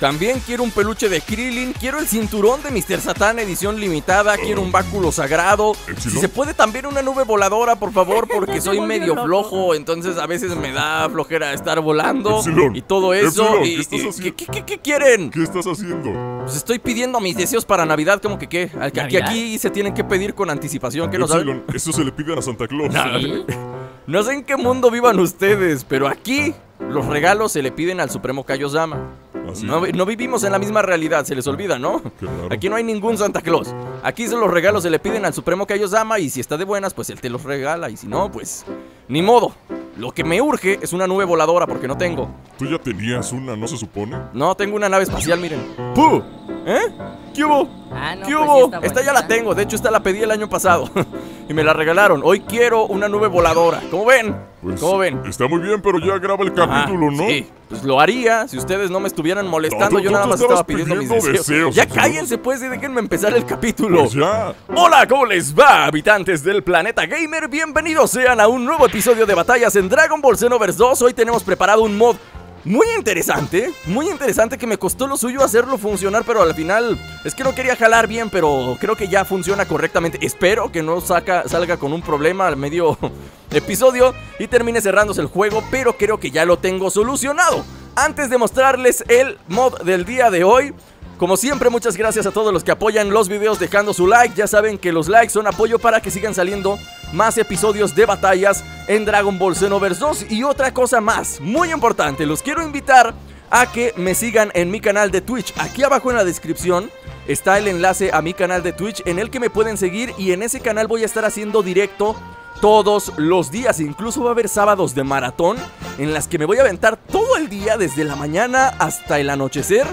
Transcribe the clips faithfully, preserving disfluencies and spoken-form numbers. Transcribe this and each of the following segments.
También quiero un peluche de Krillin, quiero el cinturón de míster Satan edición limitada, quiero un báculo sagrado. Si se puede también una nube voladora, por favor, porque soy medio flojo, entonces a veces me da flojera estar volando y todo eso. ¿Qué, y, y, ¿qué, qué, qué, ¿Qué quieren? ¿Qué estás haciendo? Pues estoy pidiendo mis deseos para Navidad, como que qué. Aquí, aquí, aquí se tienen que pedir con anticipación, ¿qué no saben? Eso se le pide a Santa Claus. ¿Sí? No sé en qué mundo vivan ustedes, pero aquí los regalos se le piden al Supremo Kaiosama. No, no vivimos en la misma realidad, se les olvida, ¿no? Claro. Aquí no hay ningún Santa Claus. Aquí los regalos se le piden al Supremo Kaiosama y si está de buenas, pues él te los regala. Y si no, pues ni modo. Lo que me urge es una nube voladora porque no tengo. ¿Tú ya tenías una, no se supone? No, tengo una nave espacial, miren. ¡Puh! ¿Eh? ¿Qué hubo? Ah, no, ¿Qué hubo? Pues sí está esta bonita. Ya la tengo, de hecho esta la pedí el año pasado y me la regalaron. Hoy quiero una nube voladora, ¿cómo ven? Pues ¿Cómo ven? Está muy bien, pero ya graba el capítulo, ah, ¿no? Sí, pues lo haría si ustedes no me estuvieran molestando. Yo nada más estaba pidiendo, pidiendo mis deseos, deseos Ya cállense pues y déjenme empezar el capítulo, pues ya. Hola, ¿cómo les va, habitantes del planeta gamer? Bienvenidos sean a un nuevo episodio de batallas en Dragon Ball Xenoverse dos. Hoy tenemos preparado un mod muy interesante, muy interesante que me costó lo suyo hacerlo funcionar, pero al final es que no quería jalar bien, pero creo que ya funciona correctamente. Espero que no saca, salga con un problema al medio episodio y termine cerrándose el juego, pero creo que ya lo tengo solucionado. Antes de mostrarles el mod del día de hoy, como siempre, muchas gracias a todos los que apoyan los videos dejando su like. Ya saben que los likes son apoyo para que sigan saliendo más episodios de batallas en Dragon Ball Xenoverse dos. Y otra cosa más, muy importante, los quiero invitar a que me sigan en mi canal de Twitch. Aquí abajo en la descripción está el enlace a mi canal de Twitch en el que me pueden seguir. Y en ese canal voy a estar haciendo directo todos los días, incluso va a haber sábados de maratón en las que me voy a aventar todo el día, desde la mañana hasta el anochecer,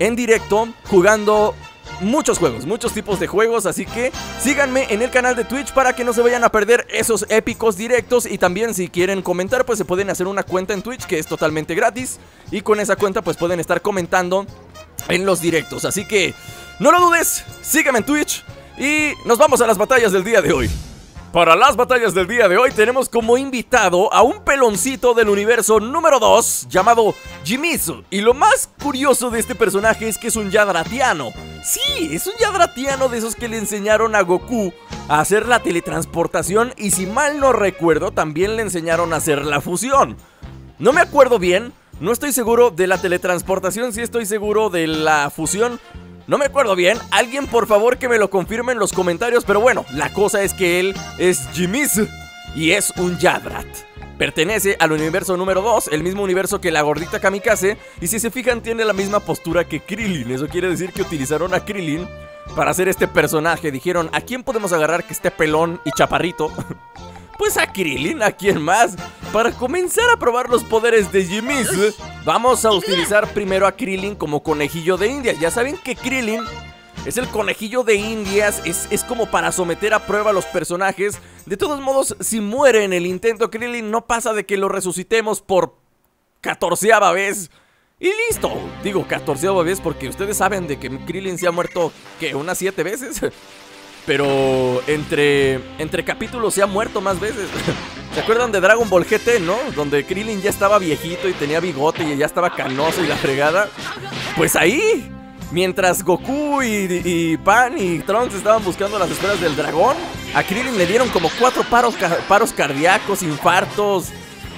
en directo, jugando muchos juegos, muchos tipos de juegos. Así que síganme en el canal de Twitch para que no se vayan a perder esos épicos directos. Y también si quieren comentar, pues se pueden hacer una cuenta en Twitch que es totalmente gratis, y con esa cuenta pues pueden estar comentando en los directos. Así que no lo dudes, síganme en Twitch y nos vamos a las batallas del día de hoy. Para las batallas del día de hoy tenemos como invitado a un peloncito del universo número dos llamado Jimizu. Y lo más curioso de este personaje es que es un Yardratiano. Sí, es un Yardratiano de esos que le enseñaron a Goku a hacer la teletransportación. Y si mal no recuerdo, también le enseñaron a hacer la fusión. No me acuerdo bien, no estoy seguro de la teletransportación, sí estoy seguro de la fusión. No me acuerdo bien, alguien por favor que me lo confirme en los comentarios. Pero bueno, la cosa es que él es Jimizu y es un Yadrat. Pertenece al universo número dos, el mismo universo que la gordita Kamikaze. Y si se fijan, tiene la misma postura que Krillin. Eso quiere decir que utilizaron a Krillin para hacer este personaje. Dijeron, ¿a quién podemos agarrar que esté pelón y chaparrito? Pues a Krillin, ¿a quién más? Para comenzar a probar los poderes de Jimizu, vamos a utilizar primero a Krillin como conejillo de Indias. Ya saben que Krillin es el conejillo de Indias, es, es como para someter a prueba a los personajes. De todos modos, si muere en el intento Krillin, no pasa de que lo resucitemos por catorceava vez y listo. Digo catorceava vez porque ustedes saben de que Krillin se ha muerto, ¿qué? ¿Unas siete veces? Pero entre, entre capítulos se ha muerto más veces. ¿Se acuerdan de Dragon Ball G T, no? Donde Krillin ya estaba viejito y tenía bigote y ya estaba canoso y la fregada. Pues ahí, mientras Goku y, y Pan y Trunks estaban buscando las esferas del dragón, a Krillin le dieron como cuatro paros, paros cardíacos, infartos,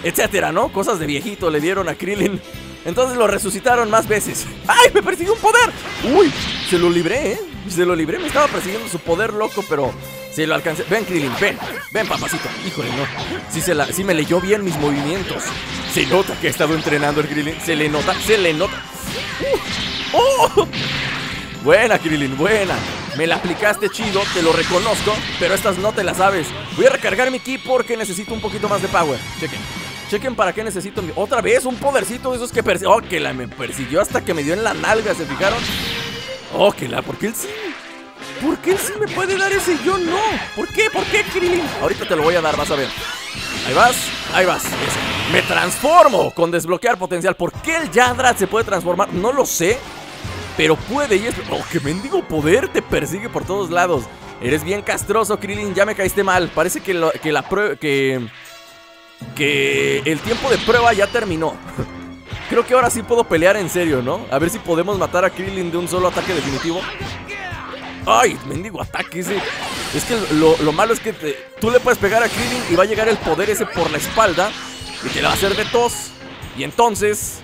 etcétera, ¿no? Cosas de viejito le dieron a Krillin. Entonces lo resucitaron más veces. ¡Ay, me persiguió un poder! ¡Uy! Se lo libré, ¿eh? Se lo libré, me estaba persiguiendo su poder loco, pero se lo alcancé. Ven, Krillin, ven, ven, papacito. Híjole, no. Sí, se la, sí me leyó bien mis movimientos. Se nota que ha estado entrenando el Krillin. Se le nota, se le nota. Uh, oh. Buena, Krillin, buena. Me la aplicaste chido, te lo reconozco, pero estas no te las sabes. Voy a recargar mi ki porque necesito un poquito más de power. Chequen. Chequen para qué necesito mi... Otra vez, un podercito de esos que persiguió. Oh, que la me persiguió hasta que me dio en la nalga, ¿se fijaron? Oh, que la... ¿Por qué él sí? ¿Por qué él sí me puede dar ese y yo no? ¿Por qué? ¿Por qué, Krillin? Ahorita te lo voy a dar, vas a ver. Ahí vas, ahí vas. Eso. Me transformo con desbloquear potencial. ¿Por qué el Yadrat se puede transformar? No lo sé, pero puede y es... Oh, que mendigo poder, te persigue por todos lados. Eres bien castroso, Krillin, ya me caíste mal. Parece que, lo... que la prueba... que... Que el tiempo de prueba ya terminó. creo que ahora sí puedo pelear en serio, ¿no? A ver si podemos matar a Krillin de un solo ataque definitivo. ¡Ay! Mendigo ataque ese. Es que lo, lo malo es que te, tú le puedes pegar a Krillin y va a llegar el poder ese por la espalda y te la va a hacer de tos. Y entonces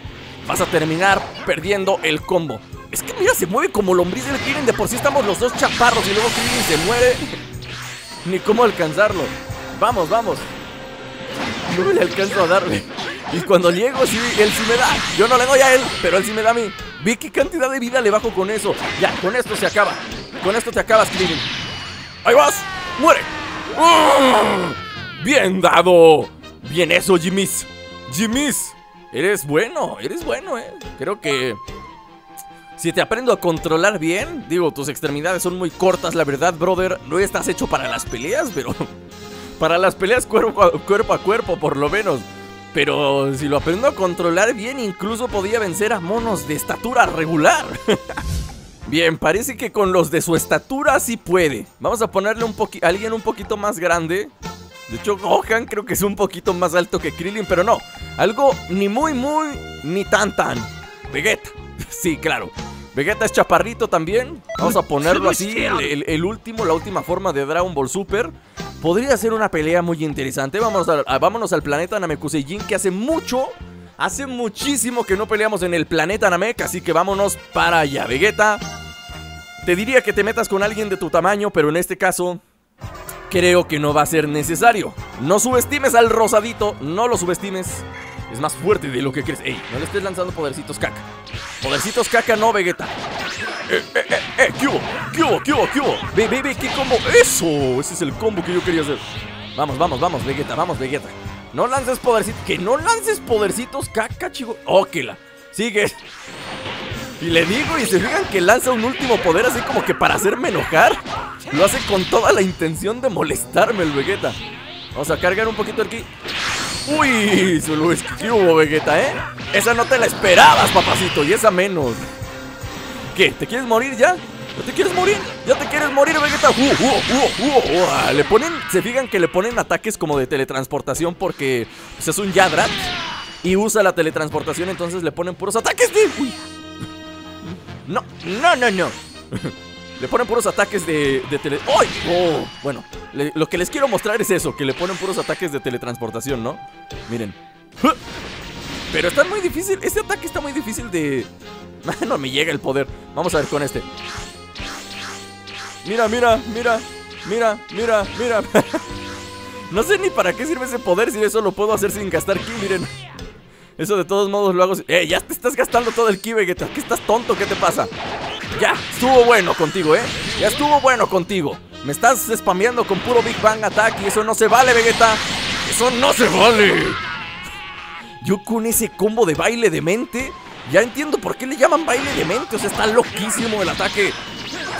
vas a terminar perdiendo el combo. Es que mira, se mueve como lombriz del Krillin. De por sí estamos los dos chaparros y luego Krillin se muere. Ni cómo alcanzarlo. Vamos, vamos. No me le alcanzo a darle. Y cuando llego, sí, él sí me da. Yo no le doy a él, pero él sí me da a mí. Vi qué cantidad de vida le bajo con eso. Ya, con esto se acaba. Con esto te acabas, Krillin. ¡Ahí vas! ¡Muere! ¡Oh! ¡Bien dado! Bien eso, Jimiz. Jimiz, eres bueno, eres bueno, eh. Creo que si te aprendo a controlar bien, digo, tus extremidades son muy cortas, la verdad, brother. No estás hecho para las peleas, pero para las peleas cuerpo a, cuerpo a cuerpo, por lo menos. Pero si lo aprendo a controlar bien, incluso podía vencer a monos de estatura regular. Bien, parece que con los de su estatura sí puede. Vamos a ponerle un poquito, alguien un poquito más grande. De hecho, Gohan creo que es un poquito más alto que Krillin, pero no. Algo ni muy muy, ni tan tan. Vegeta, sí, claro. Vegeta es chaparrito también. Vamos a ponerlo así, el, el, el último, la última forma de Dragon Ball Super. Podría ser una pelea muy interesante. Vámonos, a, a, vámonos al planeta Namekusei, que hace mucho... Hace muchísimo que no peleamos en el planeta Namek, así que vámonos para allá, Vegeta. Te diría que te metas con alguien de tu tamaño, pero en este caso creo que no va a ser necesario. No subestimes al rosadito, no lo subestimes. Es más fuerte de lo que crees. Ey, no le estés lanzando podercitos caca. Podercitos caca no, Vegeta. Eh, eh, eh, eh, ¿qué hubo? ¿Qué hubo? ¿Qué hubo? ¿Qué hubo? Ve, ve, ve, ¿qué combo? ¡Eso! Ese es el combo que yo quería hacer. Vamos, vamos, vamos, Vegeta, vamos, Vegeta. No lances podercitos. Que no lances podercitos, caca, chico. Oh, que la. Sigue. Y le digo, y se fijan que lanza un último poder así como que para hacerme enojar. Lo hace con toda la intención de molestarme el Vegeta. Vamos a cargar un poquito aquí. Uy, solo es que hubo, Vegeta, ¿eh? Esa no te la esperabas, papacito. Y esa menos. ¿Qué? ¿Te quieres morir ya? ¿No te quieres morir? ¿Ya te quieres morir, Vegeta? Uh, uh, uh, uh, uh. Le ponen, se fijan que le ponen ataques como de teletransportación porque pues, es un Yadrat y usa la teletransportación, entonces le ponen puros ataques de... Uy. No, no, no, no. Le ponen puros ataques de, de tele... ¡Ay! Oh, bueno, le, lo que les quiero mostrar es eso, que le ponen puros ataques de teletransportación, ¿no? Miren. Pero está muy difícil, este ataque está muy difícil de... No me llega el poder. Vamos a ver con este. Mira, mira, mira, mira, mira, mira. No sé ni para qué sirve ese poder si eso lo puedo hacer sin gastar ki, miren. Eso de todos modos lo hago sin... Eh, ya te estás gastando todo el ki, Vegeta. ¿Qué estás tonto? ¿Qué te pasa? Ya, estuvo bueno contigo, eh. Ya estuvo bueno contigo. Me estás spameando con puro Big Bang Attack y eso no se vale, Vegeta. Eso no se vale. Yo con ese combo de baile de mente... Ya entiendo por qué le llaman baile de mente. O sea, está loquísimo el ataque.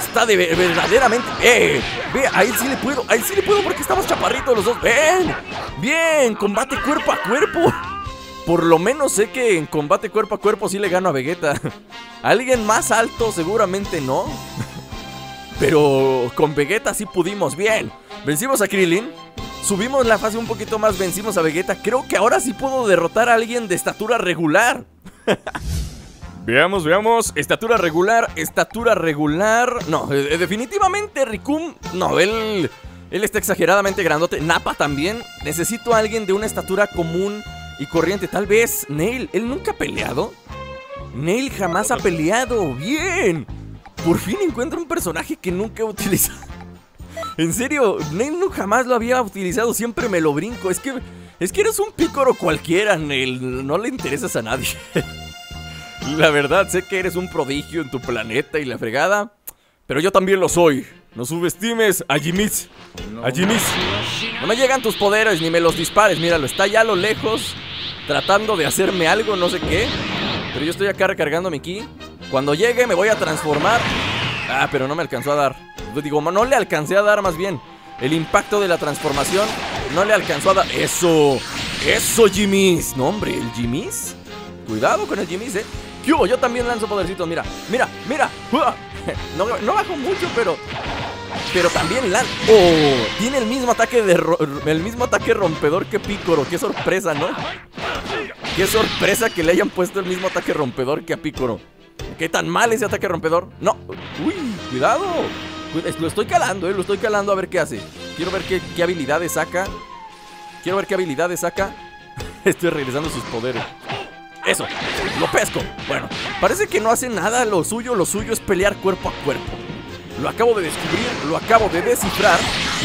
Está de verdaderamente... ¡Eh! Ve, ahí sí le puedo. Ahí sí le puedo porque estamos chaparritos los dos. ¡Bien! ¡Bien! Combate cuerpo a cuerpo. Por lo menos sé que en combate cuerpo a cuerpo sí le gano a Vegeta. Alguien más alto seguramente no. Pero con Vegeta sí pudimos. ¡Bien! Vencimos a Krillin. Subimos la fase un poquito más. Vencimos a Vegeta. Creo que ahora sí puedo derrotar a alguien de estatura regular. Veamos, veamos. Estatura regular, estatura regular. No, eh, definitivamente Rikun. No, él Él está exageradamente grandote. Nappa también. Necesito a alguien de una estatura común y corriente. Tal vez Neil. Él nunca ha peleado. Neil jamás ha peleado. Bien. Por fin encuentro un personaje que nunca he utilizado. En serio, Neil no jamás lo había utilizado. Siempre me lo brinco. Es que... Es que eres un pícoro cualquiera, Neil. No le interesas a nadie. La verdad, sé que eres un prodigio en tu planeta y la fregada. Pero yo también lo soy. No subestimes a Jimiz. A Jimiz. No me llegan tus poderes ni me los dispares. Míralo, está ya a lo lejos tratando de hacerme algo, no sé qué. Pero yo estoy acá recargando mi ki. Cuando llegue me voy a transformar. Ah, pero no me alcanzó a dar. Digo, no le alcancé a dar más bien. El impacto de la transformación no le alcanzó a dar. ¡Eso! ¡Eso, Jimiz! No, hombre, el Jimiz. Cuidado con el Jimiz, eh. ¿Qué hubo? Yo también lanzo podercitos. Mira, mira, mira. No, no bajo mucho, pero. Pero también lanzo. ¡Oh! Tiene el mismo ataque de ro... el mismo ataque rompedor que Piccolo. ¡Qué sorpresa, ¿no? Qué sorpresa que le hayan puesto el mismo ataque rompedor que a Piccolo. ¿Qué tan mal ese ataque rompedor? No. Uy, cuidado. Lo estoy calando, eh, lo estoy calando a ver qué hace. Quiero ver qué, qué habilidades saca. Quiero ver qué habilidades saca. Estoy regresando sus poderes. Eso, lo pesco. Bueno, parece que no hace nada. Lo suyo, lo suyo es pelear cuerpo a cuerpo. Lo acabo de descubrir, lo acabo de descifrar.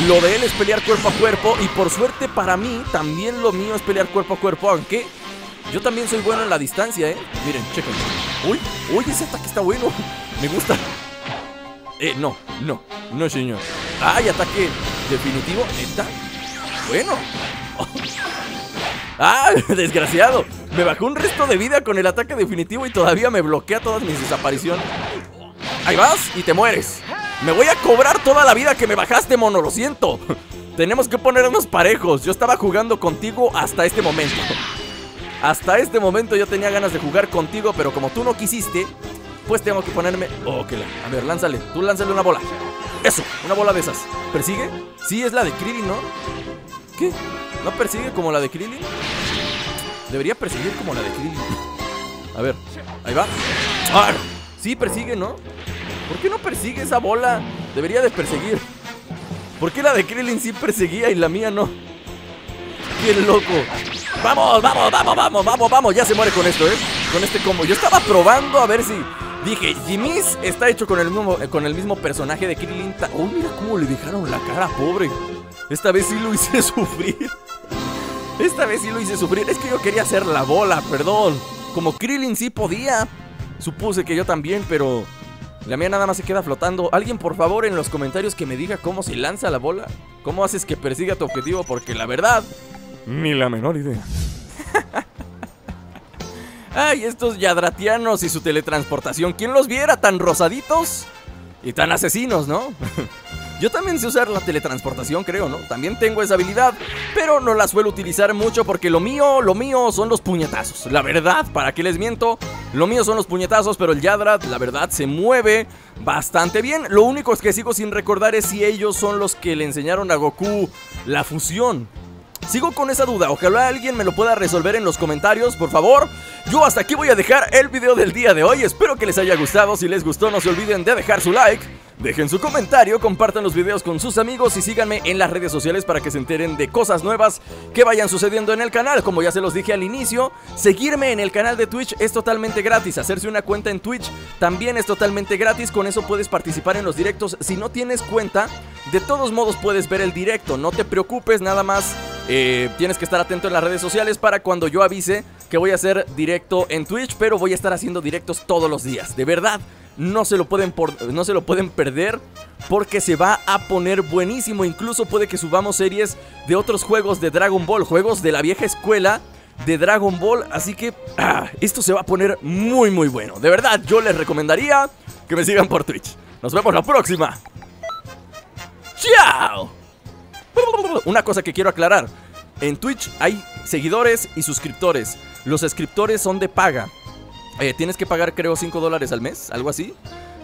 Lo de él es pelear cuerpo a cuerpo. Y por suerte para mí, también lo mío es pelear cuerpo a cuerpo. Aunque yo también soy bueno en la distancia, eh. Miren, chequen. Uy, uy, ese ataque está bueno. Me gusta. Eh, no, no, no señor. Ay, ataque definitivo, neta. Bueno. Oh. Ah, desgraciado. Me bajó un resto de vida con el ataque definitivo y todavía me bloquea todas mis desapariciones. Ahí vas y te mueres. Me voy a cobrar toda la vida que me bajaste, mono, lo siento. Tenemos que ponernos parejos. Yo estaba jugando contigo hasta este momento. Hasta este momento yo tenía ganas de jugar contigo, pero como tú no quisiste, pues tengo que ponerme... Ok, a ver, lánzale. Tú lánzale una bola. Eso, una bola de esas. ¿Persigue? Sí, es la de Krillin, ¿no? ¿Qué? ¿No persigue como la de Krillin? Debería perseguir como la de Krillin. A ver, ahí va. ¡Ah! Sí, persigue, ¿no? ¿Por qué no persigue esa bola? Debería de perseguir. ¿Por qué la de Krillin sí perseguía y la mía no? ¡Qué loco! ¡Vamos, vamos, vamos, vamos, vamos, vamos! Ya se muere con esto, ¿eh? Con este combo. Yo estaba probando a ver si... Dije, Jimiz está hecho con el mismo, con el mismo personaje de Krillin. ¡Oh, mira cómo le dejaron la cara, pobre! Esta vez sí lo hice sufrir. Esta vez sí lo hice sufrir. Es que yo quería hacer la bola, perdón. Como Krillin sí podía, supuse que yo también, pero... La mía nada más se queda flotando. Alguien por favor en los comentarios que me diga cómo se lanza la bola. ¿Cómo haces que persiga tu objetivo? Porque la verdad, ni la menor idea. Ay, estos Yardratianos y su teletransportación. ¿Quién los viera tan rosaditos? Y tan asesinos, ¿no? Yo también sé usar la teletransportación, creo, ¿no? También tengo esa habilidad, pero no la suelo utilizar mucho porque lo mío, lo mío son los puñetazos. La verdad, ¿para qué les miento? Lo mío son los puñetazos, pero el Yadrat, la verdad, se mueve bastante bien. Lo único es que sigo sin recordar es si ellos son los que le enseñaron a Goku la fusión. Sigo con esa duda, ojalá alguien me lo pueda resolver en los comentarios, por favor. Yo hasta aquí voy a dejar el video del día de hoy, espero que les haya gustado. Si les gustó no se olviden de dejar su like, dejen su comentario, compartan los videos con sus amigos y síganme en las redes sociales para que se enteren de cosas nuevas que vayan sucediendo en el canal. Como ya se los dije al inicio, seguirme en el canal de Twitch es totalmente gratis, hacerse una cuenta en Twitch también es totalmente gratis, con eso puedes participar en los directos. Si no tienes cuenta, de todos modos puedes ver el directo, no te preocupes, nada más... Eh, tienes que estar atento en las redes sociales para cuando yo avise que voy a hacer directo en Twitch. Pero voy a estar haciendo directos todos los días. De verdad, no se lo pueden, por, no se lo pueden perder porque se va a poner buenísimo. Incluso puede que subamos series de otros juegos de Dragon Ball, juegos de la vieja escuela de Dragon Ball. Así que ah, esto se va a poner muy muy bueno. De verdad, yo les recomendaría que me sigan por Twitch. Nos vemos la próxima. ¡Chao! Una cosa que quiero aclarar, en Twitch hay seguidores y suscriptores. Los suscriptores son de paga, eh, tienes que pagar creo cinco dólares al mes, algo así,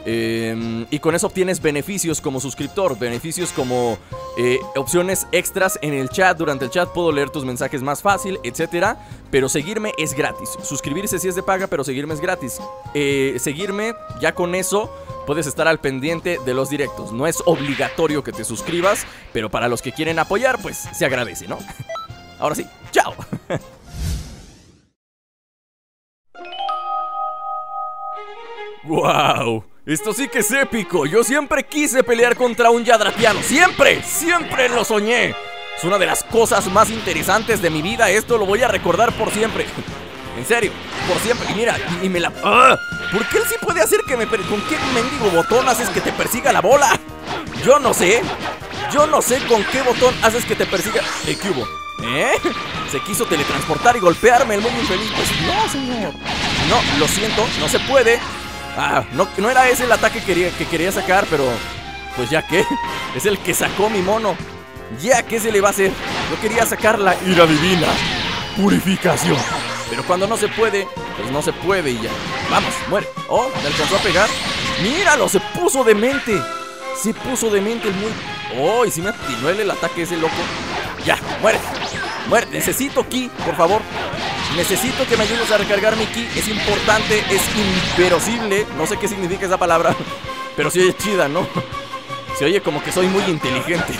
eh, y con eso obtienes beneficios como suscriptor. Beneficios como eh, opciones extras en el chat, durante el chat puedo leer tus mensajes más fácil, etcétera. Pero seguirme es gratis, suscribirse sí es de paga, pero seguirme es gratis. eh, Seguirme, ya con eso puedes estar al pendiente de los directos. No es obligatorio que te suscribas, pero para los que quieren apoyar, pues se agradece, ¿no? Ahora sí, ¡chao! ¡Wow! Esto sí que es épico. Yo siempre quise pelear contra un Yardratiano. ¡Siempre! ¡Siempre lo soñé! Es una de las cosas más interesantes de mi vida. Esto lo voy a recordar por siempre. En serio, por siempre. Y mira, y, y me la... ¡Ah! ¿Por qué él sí puede hacer que me... Per... ¿Con qué mendigo botón haces que te persiga la bola? Yo no sé. Yo no sé con qué botón haces que te persiga... ¿Eh, qué hubo? ¿Eh? Se quiso teletransportar y golpearme el muy infeliz. Pues no, señor. No, lo siento, no se puede. Ah, no, no era ese el ataque que quería, que quería sacar, pero... Pues ya que... Es el que sacó mi mono. Ya, ¿qué se le va a hacer? Yo quería sacar la ira divina. Purificación. Pero cuando no se puede, pues no se puede y ya. Vamos, muere. Oh, me alcanzó a pegar. ¡Míralo! Se puso demente. Se puso demente el muy... Oh, y si me atinó el ataque ese loco. Ya, muere. Muere. Necesito ki, por favor. Necesito que me ayudes a recargar mi ki. Es importante, es inverosímil. No sé qué significa esa palabra, pero se oye chida, ¿no? Se oye como que soy muy inteligente.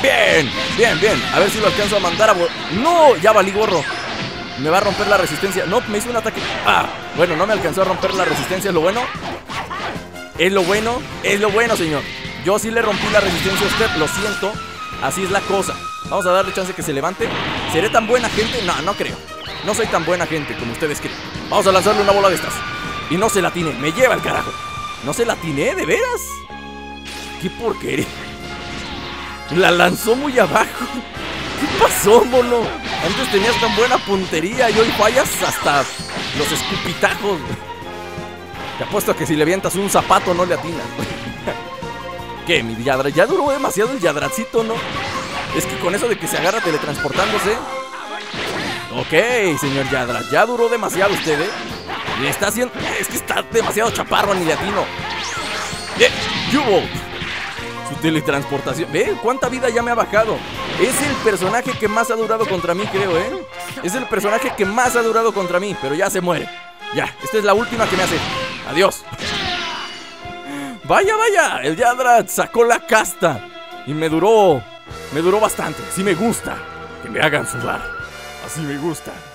Bien, bien, bien. A ver si lo alcanzo a mandar a... ¡No! Ya valí gorro. Me va a romper la resistencia. No, me hizo un ataque. Ah, bueno, no me alcanzó a romper la resistencia. Es lo bueno. Es lo bueno. Es lo bueno, señor. Yo sí le rompí la resistencia a usted. Lo siento. Así es la cosa. Vamos a darle chance que se levante. ¿Seré tan buena gente? No, no creo. No soy tan buena gente como ustedes creen. Vamos a lanzarle una bola de estas. Y no se la atiné. Me lleva el carajo. ¿No se la atiné? ¿De veras? ¿Qué porquería? La lanzó muy abajo. ¿Qué pasó, mono? Antes tenías tan buena puntería y hoy fallas hasta los escupitajos. Te apuesto que si le avientas un zapato no le atinas. ¿Qué? Mi Yadrat. Ya duró demasiado el Yadratcito, ¿no? Es que con eso de que se agarra teletransportándose. Ok, señor Yadrat. Ya duró demasiado usted, ¿eh? Le está haciendo... Es que está demasiado chaparro, ni le atino. ¡Eh! ¡Yubo! Su teletransportación. ¿Ve? ¿Cuánta vida ya me ha bajado? Es el personaje que más ha durado contra mí, creo, ¿eh? Es el personaje que más ha durado contra mí. Pero ya se muere. Ya, esta es la última que me hace. Adiós. Vaya, vaya. El Yadrat sacó la casta. Y me duró... Me duró bastante. Sí me gusta que me hagan sudar. Así me gusta.